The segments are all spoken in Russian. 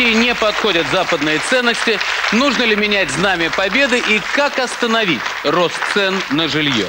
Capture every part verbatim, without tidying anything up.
России не подходят западные ценности, нужно ли менять Знамя Победы и как остановить рост цен на жилье?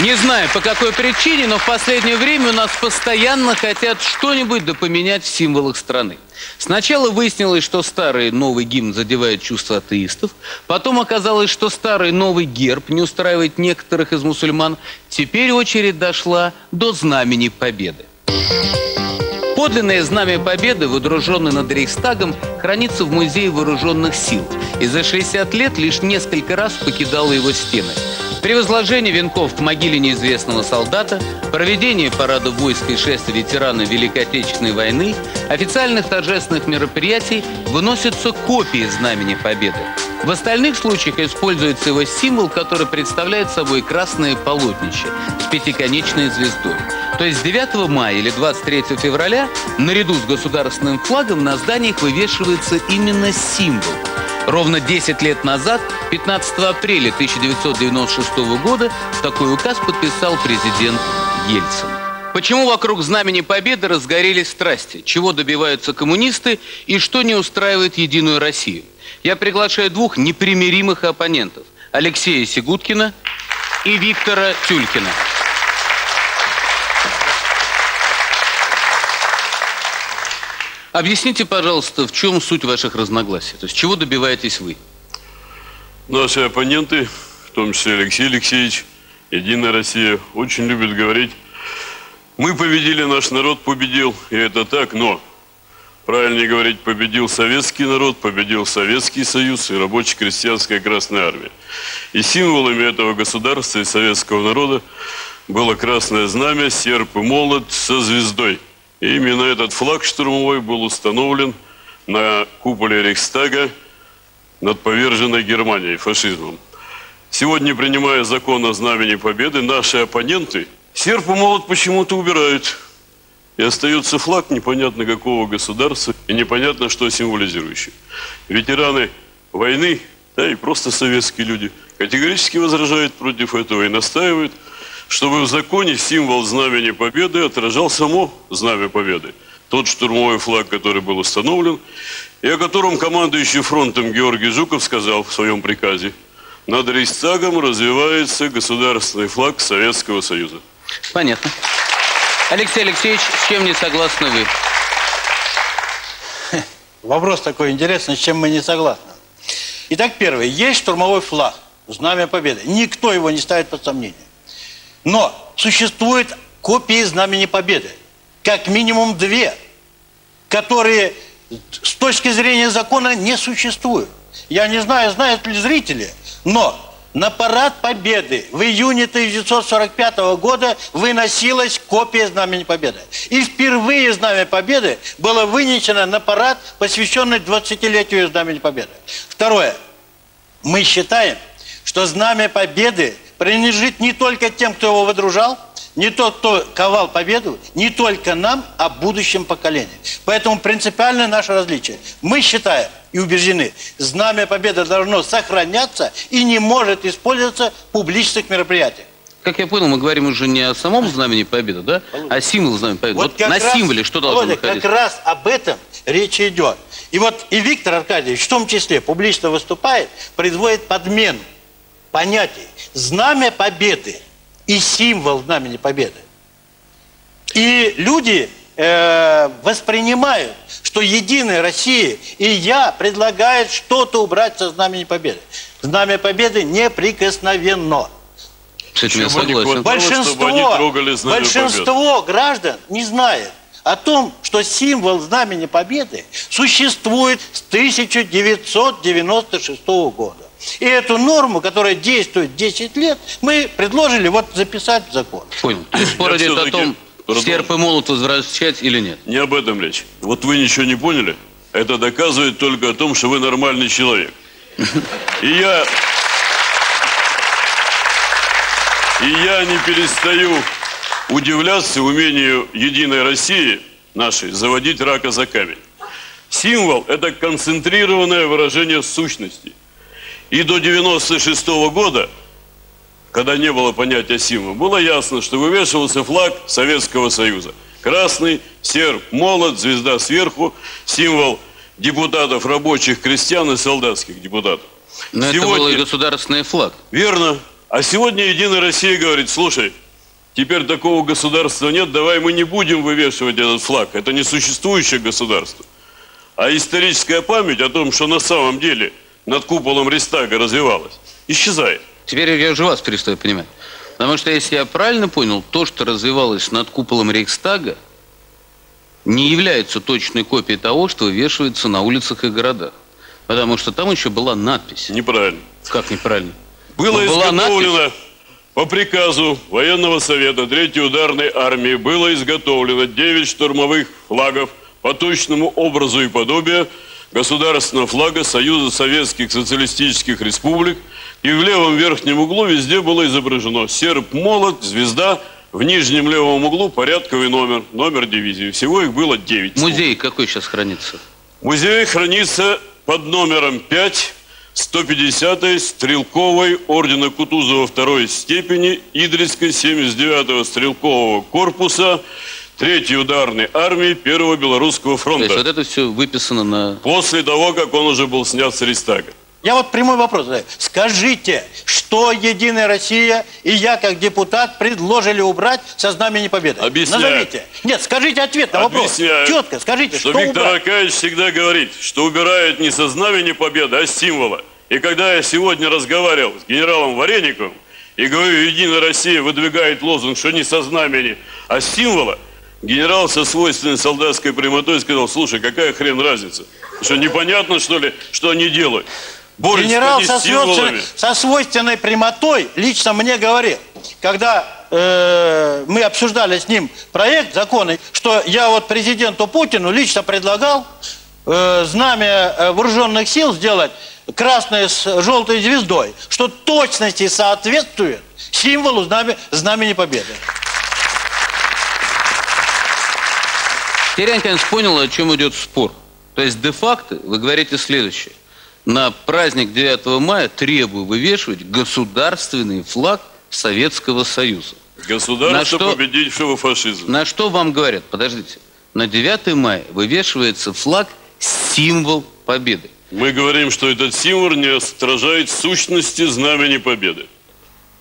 Не знаю, по какой причине, но в последнее время у нас постоянно хотят что-нибудь допоменять в символах страны. Сначала выяснилось, что старый новый гимн задевает чувства атеистов. Потом оказалось, что старый новый герб не устраивает некоторых из мусульман. Теперь очередь дошла до знамени Победы. Подлинное знамя Победы, водруженное над Рейхстагом, хранится в Музее Вооруженных Сил. И за шестьдесят лет лишь несколько раз покидало его стены. При возложении венков к могиле неизвестного солдата, проведении парада войск и шествия ветеранов Великой Отечественной войны, официальных торжественных мероприятий выносятся копии Знамени Победы. В остальных случаях используется его символ, который представляет собой красное полотнище с пятиконечной звездой. То есть девятого мая или двадцать третьего февраля наряду с государственным флагом на зданиях вывешивается именно символ. Ровно десять лет назад, пятнадцатого апреля тысяча девятьсот девяносто шестого года, такой указ подписал президент Ельцин. Почему вокруг Знамени Победы разгорелись страсти, чего добиваются коммунисты и что не устраивает Единую Россию? Я приглашаю двух непримиримых оппонентов – Алексея Сигуткина и Виктора Тюлькина. Объясните, пожалуйста, в чем суть ваших разногласий? То есть, чего добиваетесь вы? Наши оппоненты, в том числе Алексей Алексеевич, Единая Россия, очень любят говорить: мы победили, наш народ победил, и это так, но правильнее говорить: победил советский народ, победил Советский Союз и рабоче-крестьянская Красная Армия. И символами этого государства и советского народа было красное знамя, серп и молот со звездой. И именно этот флаг штурмовой был установлен на куполе Рейхстага над поверженной Германией, фашизмом. Сегодня, принимая закон о Знамени Победы, наши оппоненты серп и молот почему-то убирают. И остается флаг непонятно какого государства и непонятно что символизирующий. Ветераны войны, да и просто советские люди, категорически возражают против этого и настаивают, чтобы в законе символ Знамени Победы отражал само Знамя Победы, тот штурмовой флаг, который был установлен, и о котором командующий фронтом Георгий Жуков сказал в своем приказе: над Рейхстагом развивается государственный флаг Советского Союза. Понятно. Алексей Алексеевич, с чем не согласны вы? Вопрос такой интересный, с чем мы не согласны. Итак, первое. Есть штурмовой флаг, Знамя Победы. Никто его не ставит под сомнение. Но существует копии Знамени Победы, как минимум две, которые с точки зрения закона не существуют. Я не знаю, знают ли зрители, но на парад Победы в июне тысяча девятьсот сорок пятого года выносилась копия Знамени Победы. И впервые Знамя Победы было вынесено на парад, посвященный двадцатилетию Знамени Победы. Второе. Мы считаем, что Знамя Победы принадлежит не только тем, кто его водружал, не тот, кто ковал победу, не только нам, а будущим поколениям. Поэтому принципиальное наше различие. Мы считаем и убеждены, Знамя Победы должно сохраняться и не может использоваться в публичных мероприятиях. Как я понял, мы говорим уже не о самом Знамени Победы, да? А символ Знамени Победы. Вот, вот на раз, символе что должно находиться? Как раз об этом речь идет. И вот и Виктор Аркадьевич в том числе публично выступает, производит подмену понятий. Знамя Победы и символ Знамени Победы. И люди э, воспринимают, что Единая Россия и я предлагают что-то убрать со Знамени Победы. Знамя Победы неприкосновенно. Большинство, большинство граждан не знает о том, что символ Знамени Победы существует с тысяча девятьсот девяносто шестого года. И эту норму, которая действует десять лет, мы предложили вот записать в закон. Понял. Спор идет о том, серп и молот возвращать или нет. Не об этом речь. Вот вы ничего не поняли. Это доказывает только о том, что вы нормальный человек. И я... И я не перестаю удивляться умению Единой России нашей заводить рака за камень. Символ – это концентрированное выражение сущности. И до девяносто шестого года, когда не было понятия символа, было ясно, что вывешивался флаг Советского Союза. Красный серп, молот, звезда сверху, символ депутатов рабочих, крестьян и солдатских депутатов. Но сегодня... это был и государственный флаг. Верно. А сегодня Единая Россия говорит: слушай, теперь такого государства нет, давай мы не будем вывешивать этот флаг. Это не существующее государство. А историческая память о том, что на самом деле над куполом Рейхстага развивалась, исчезает. Теперь я уже вас перестаю понимать. Потому что, если я правильно понял, то, что развивалось над куполом Рейхстага, не является точной копией того, что вывешивается на улицах и городах. Потому что там еще была надпись. Неправильно. Как неправильно? Было изготовлено по приказу военного совета третьей ударной армии, было изготовлено девять штурмовых флагов по точному образу и подобию государственного флага Союза Советских Социалистических Республик, и в левом верхнем углу везде было изображено серп, молот, звезда, в нижнем левом углу порядковый номер, номер дивизии. Всего их было девять. Музей какой сейчас хранится? Музей хранится под номером пять, сто пятидесятой стрелковой ордена Кутузова второй степени, Идрисской семьдесят девятого стрелкового корпуса третьей ударной армии первого Белорусского фронта. То есть вот это все выписано на... После того, как он уже был снят с Рейхстага. Я вот прямой вопрос задаю. Скажите, что «Единая Россия» и я, как депутат, предложили убрать со Знамени Победы? Объясняю. Назовите. Нет, скажите ответ на вопрос. Объясняю. Четко скажите, что, что Виктор убрать? Аркадьевич всегда говорит, что убирают не со Знамени Победы, а с символа. И когда я сегодня разговаривал с генералом Варенниковым и говорю, «Единая Россия» выдвигает лозунг, что не со знамени, а с символа, генерал со свойственной солдатской прямотой сказал: слушай, какая хрен разница? Что, непонятно, что ли, что они делают? Борис генерал со свойственной, со свойственной прямотой лично мне говорил, когда э, мы обсуждали с ним проект закона, что я вот президенту Путину лично предлагал э, знамя вооруженных сил сделать красное с желтой звездой, что точности соответствует символу знамя, знамени Победы. Теперь я, конечно, понял, о чем идет спор. То есть, де-факто, вы говорите следующее. На праздник девятого мая требую вывешивать государственный флаг Советского Союза. Государство, победившего фашизм. На что вам говорят? Подождите. На девятое мая вывешивается флаг, символ победы. Мы говорим, что этот символ не отражает сущности знамени победы.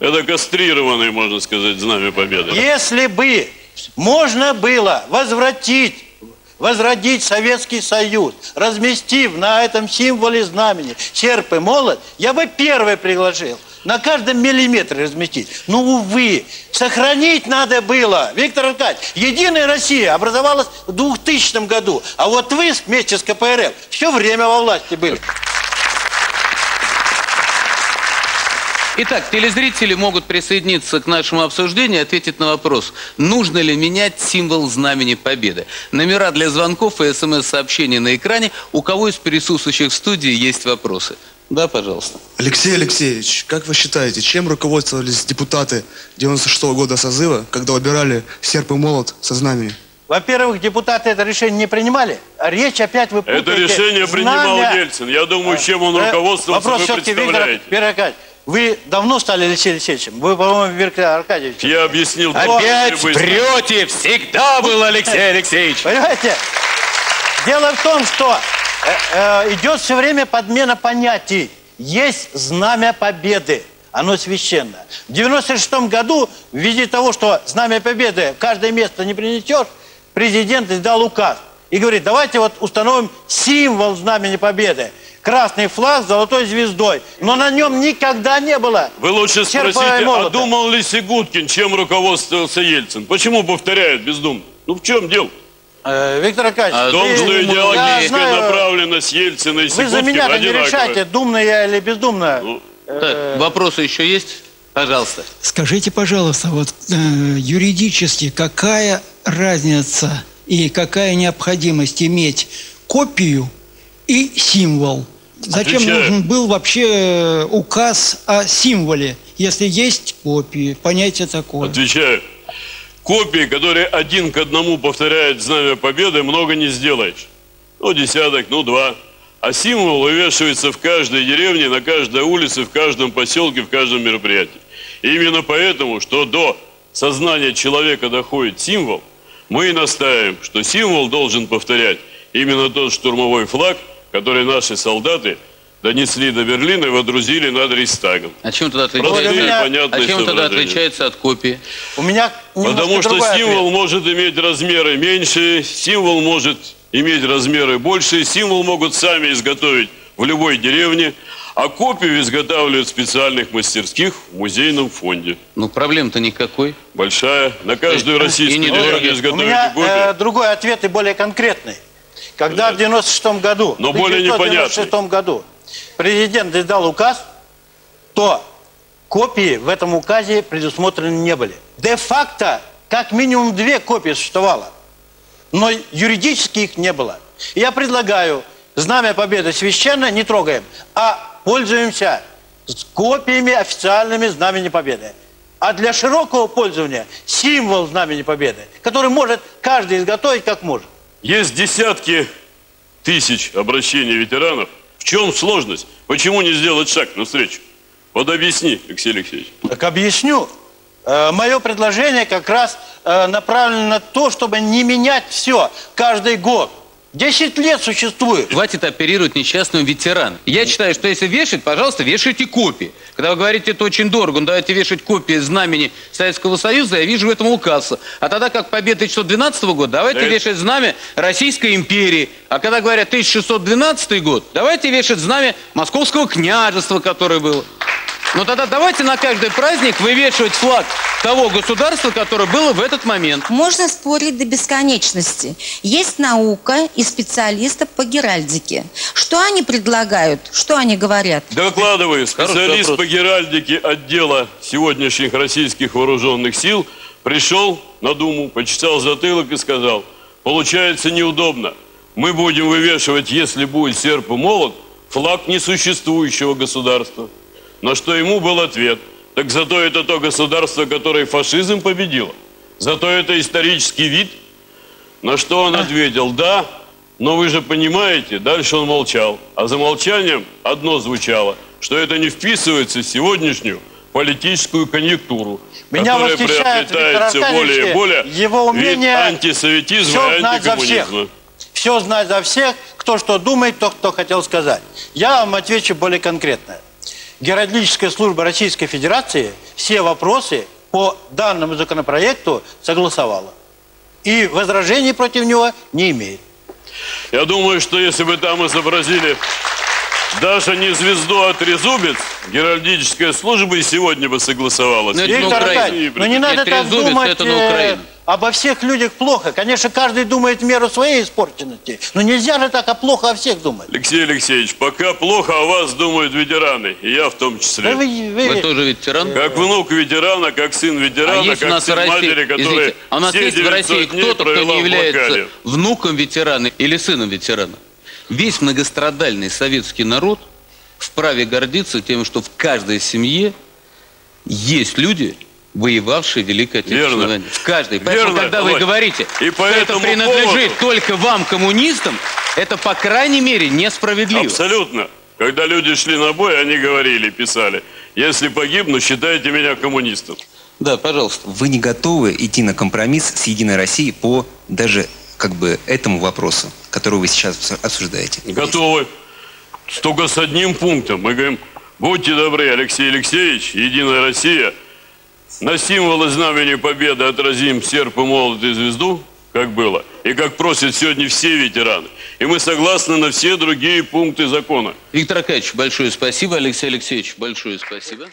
Это кастрированное, можно сказать, знамя победы. Если бы... можно было возвратить, возродить Советский Союз, разместив на этом символе знамени серп и молот, я бы первый предложил на каждом миллиметре разместить. Но, увы, сохранить надо было. Виктор Аркадьевич, «Единая Россия» образовалась в двухтысячном году, а вот вы вместе с КПРФ все время во власти были. Итак, телезрители могут присоединиться к нашему обсуждению и ответить на вопрос, нужно ли менять символ знамени Победы. Номера для звонков и смс-сообщений на экране. У кого из присутствующих в студии есть вопросы? Да, пожалуйста. Алексей Алексеевич, как вы считаете, чем руководствовались депутаты девяносто шестого года созыва, когда выбирали серп и молот со знамени? Во-первых, депутаты это решение не принимали, а речь опять вы путаете. Это решение принимал знамя... Ельцин. Я думаю, чем он руководствовался, вопрос вы представляете. Виктор, вы давно стали Алексеем Алексеевичем? Вы, по-моему, Виктор Аркадьевич. Я объяснил. Опять врете! Всегда был Алексей Алексеевич. Понимаете? Дело в том, что э, э, идет все время подмена понятий. Есть знамя победы. Оно священно. В девяносто шестом году, в виде того, что знамя победы в каждое место не принесешь, президент издал указ. И говорит, давайте вот установим символ знамени победы. Красный флаг с золотой звездой. Но на нем никогда не было. Вы лучше спросите, а думал ли Сигуткин, чем руководствовался Ельцин? Почему повторяют бездумно? Ну в чем дело? Э, Виктор Аркадьевич, а, том, что идеологическая направленность Ельцина и Сигуткина одинаковая. Вы за меня-то не решайте, думно я или бездумно. Ну, э, так, вопросы еще есть? Пожалуйста. Скажите, пожалуйста, вот э, юридически какая разница и какая необходимость иметь копию и символ? Зачем Отвечаю. нужен был вообще указ о символе, если есть копии? Понятие такое. Отвечаю. Копии, которые один к одному повторяют знамя победы, много не сделаешь. Ну, десяток, ну, два. А символ вывешивается в каждой деревне, на каждой улице, в каждом поселке, в каждом мероприятии. И именно поэтому, что до сознания человека доходит символ, Мы настаиваем, что символ должен повторять именно тот штурмовой флаг, который наши солдаты донесли до Берлина и водрузили над Рейхстагом. А чем тогда отличается, меня... а чем тогда отличается от копии? У меня Потому что символ ответ. может иметь размеры меньше, символ может иметь размеры больше, символ могут сами изготовить в любой деревне, а копию изготавливают в специальных мастерских в музейном фонде. Ну, проблем-то никакой. Большая. На каждую есть, российскую деревню изготовить копию. У меня э, другой ответ и более конкретный. Когда Нет. в девяносто шестом году, Но более девяносто шестом году президент издал указ, то копии в этом указе предусмотрены не были. Де-факто как минимум две копии существовало, но юридически их не было. Я предлагаю Знамя Победы священно не трогаем, а пользуемся с копиями официальными Знамени Победы. А для широкого пользования символ Знамени Победы, который может каждый изготовить как может. Есть десятки тысяч обращений ветеранов. В чем сложность? Почему не сделать шаг навстречу? Вот объясни, Алексей Алексеевич. Так объясню. Мое предложение как раз направлено на то, чтобы не менять все каждый год. Десять лет существует. Хватит оперировать несчастным ветеран. Я считаю, что если вешать, пожалуйста, вешайте копии. Когда вы говорите, это очень дорого, ну давайте вешать копии знамени Советского Союза, я вижу в этом указ. А тогда, как победа тысяча девятьсот двенадцатого года, давайте да вешать это... знамя Российской империи. А когда говорят тысяча шестьсот двенадцатый год, давайте вешать знамя Московского княжества, которое было. Но тогда давайте на каждый праздник вывешивать флаг того государства, которое было в этот момент. Можно спорить до бесконечности. Есть наука и специалисты по геральдике. Что они предлагают? Что они говорят? Докладываю, специалист по геральдике отдела сегодняшних российских вооруженных сил пришел на Думу, почесал затылок и сказал: получается неудобно. Мы будем вывешивать, если будет серп и молот, флаг несуществующего государства. На что ему был ответ: так зато это то государство, которое фашизм победило, зато это исторический вид. На что он ответил: да, но вы же понимаете, дальше он молчал. А за молчанием одно звучало, что это не вписывается в сегодняшнюю политическую конъюнктуру, Меня которая приобретает все более и более его умение вид антисоветизма и антикоммунизма. Все знать за всех, кто что думает, то, кто хотел сказать. Я вам отвечу более конкретно. Геральдическая служба Российской Федерации все вопросы по данному законопроекту согласовала. И возражений против него не имеет. Я думаю, что если бы там изобразили даже не звезду, а трезубец, геральдическая служба и сегодня бы согласовалась. Но, Виктор Аркадьевич, но не надо так думать, это на Украину. Обо всех людях плохо. Конечно, каждый думает в меру своей испорченности. Но нельзя же так о плохо о всех думать. Алексей Алексеевич, пока плохо о вас думают ветераны. И я в том числе. Да вы, вы... вы тоже ветеран? Как внук ветерана, как сын ветерана, а как сын матери, который а у нас есть в России кто-то, кто не является внуком ветерана или сыном ветерана. Весь многострадальный советский народ вправе гордиться тем, что в каждой семье есть люди, воевавшие в Великой Отечественной войне. В каждой. Поэтому, Верно. когда вы Ой. говорите, и что это принадлежит поводу... только вам, коммунистам, это, по крайней мере, несправедливо. Абсолютно. Когда люди шли на бой, они говорили, писали: если погибну, считайте меня коммунистом. Да, пожалуйста. Вы не готовы идти на компромисс с Единой Россией по даже как бы этому вопросу, который вы сейчас обсуждаете? Готовы. Только с одним пунктом. Мы говорим: будьте добры, Алексей Алексеевич, Единая Россия, на символы знамени Победы отразим серп и молот и звезду, как было, и как просят сегодня все ветераны. И мы согласны на все другие пункты закона. Виктор Аркадьевич, большое спасибо. Алексей Алексеевич, большое спасибо.